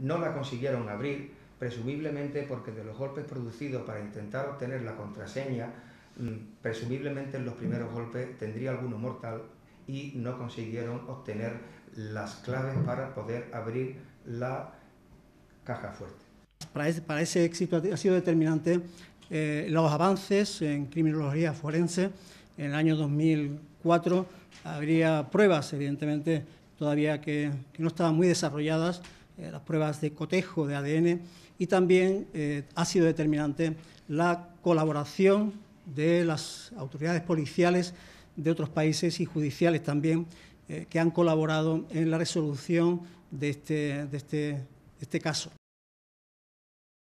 no la consiguieron abrir, presumiblemente porque de los golpes producidos para intentar obtener la contraseña, presumiblemente en los primeros golpes tendría alguno mortal y no consiguieron obtener las claves para poder abrir la caja fuerte. Para ese éxito ha sido determinante los avances en criminología forense. En el año 2004 habría pruebas, evidentemente, todavía que no estaban muy desarrolladas, las pruebas de cotejo de ADN, y también ha sido determinante la colaboración de las autoridades policiales de otros países y judiciales también, que han colaborado en la resolución de este caso.